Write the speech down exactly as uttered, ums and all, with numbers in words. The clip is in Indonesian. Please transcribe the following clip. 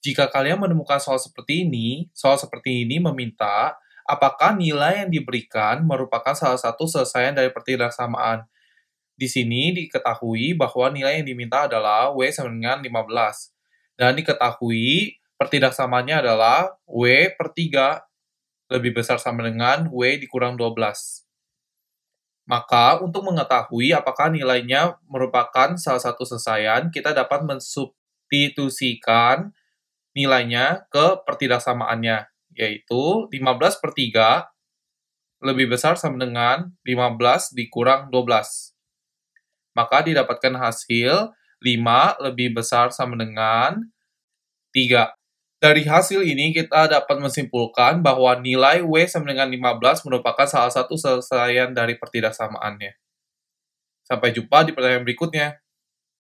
Jika kalian menemukan soal seperti ini, soal seperti ini meminta apakah nilai yang diberikan merupakan salah satu selesaian dari pertidaksamaan. Di sini diketahui bahwa nilai yang diminta adalah W sama dengan lima belas. Dan diketahui pertidaksamaannya adalah W per tiga lebih besar sama dengan W dikurang dua belas. Maka untuk mengetahui apakah nilainya merupakan salah satu selesaian, kita dapat mensubstitusikan nilainya ke pertidaksamaannya, yaitu lima belas per tiga lebih besar sama dengan lima belas dikurang dua belas. Maka didapatkan hasil lima lebih besar sama dengan tiga. Dari hasil ini kita dapat menyimpulkan bahwa nilai W sama dengan lima belas merupakan salah satu selesaian dari pertidaksamaannya. Sampai jumpa di pertanyaan berikutnya.